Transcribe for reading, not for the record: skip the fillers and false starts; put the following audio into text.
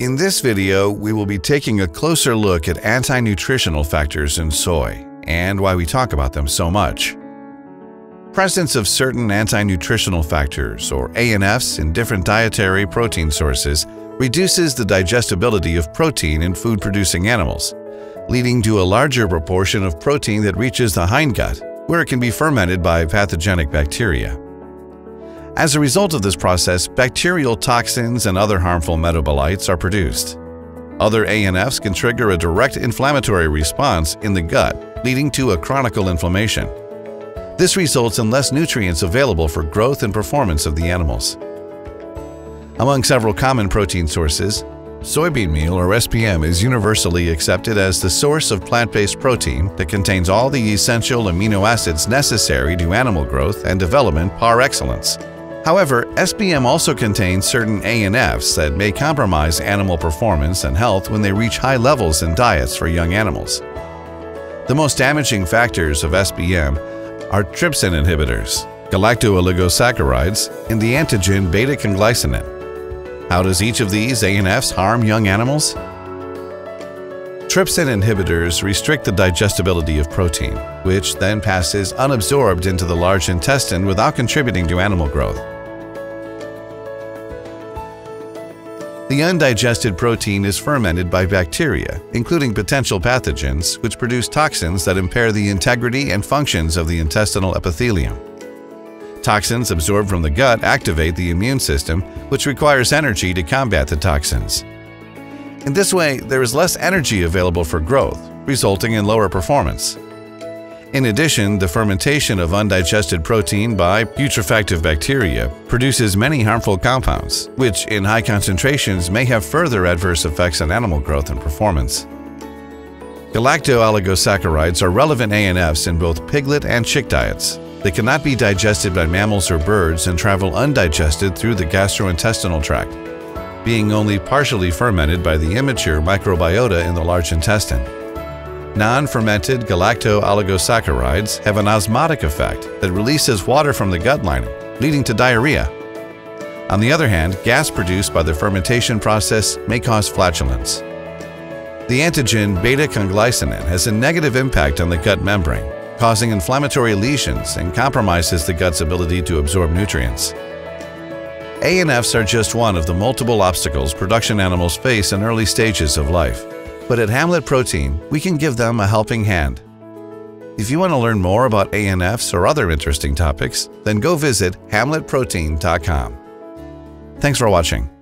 In this video, we will be taking a closer look at anti-nutritional factors in soy and why we talk about them so much. Presence of certain anti-nutritional factors, or ANFs, in different dietary protein sources reduces the digestibility of protein in food-producing animals, leading to a larger proportion of protein that reaches the hindgut, where it can be fermented by pathogenic bacteria. As a result of this process, bacterial toxins and other harmful metabolites are produced. Other ANFs can trigger a direct inflammatory response in the gut, leading to a chronic inflammation. This results in less nutrients available for growth and performance of the animals. Among several common protein sources, soybean meal, or SBM, is universally accepted as the source of plant-based protein that contains all the essential amino acids necessary to animal growth and development par excellence. However, SBM also contains certain ANFs that may compromise animal performance and health when they reach high levels in diets for young animals. The most damaging factors of SBM are trypsin inhibitors, galacto-oligosaccharides, and the antigen beta-conglycinin. How does each of these ANFs harm young animals? Trypsin inhibitors restrict the digestibility of protein, which then passes unabsorbed into the large intestine without contributing to animal growth. The undigested protein is fermented by bacteria, including potential pathogens, which produce toxins that impair the integrity and functions of the intestinal epithelium. Toxins absorbed from the gut activate the immune system, which requires energy to combat the toxins. In this way, there is less energy available for growth, resulting in lower performance. In addition, the fermentation of undigested protein by putrefactive bacteria produces many harmful compounds, which in high concentrations may have further adverse effects on animal growth and performance. Galacto-oligosaccharides are relevant ANFs in both piglet and chick diets. They cannot be digested by mammals or birds and travel undigested through the gastrointestinal tract, being only partially fermented by the immature microbiota in the large intestine. Non-fermented galacto-oligosaccharides have an osmotic effect that releases water from the gut lining, leading to diarrhea. On the other hand, gas produced by the fermentation process may cause flatulence. The antigen beta-conglycinin has a negative impact on the gut membrane, causing inflammatory lesions and compromises the gut's ability to absorb nutrients. ANFs are just one of the multiple obstacles production animals face in early stages of life. But at Hamlet Protein, we can give them a helping hand. If you want to learn more about ANFs or other interesting topics, then go visit hamletprotein.com. Thanks for watching.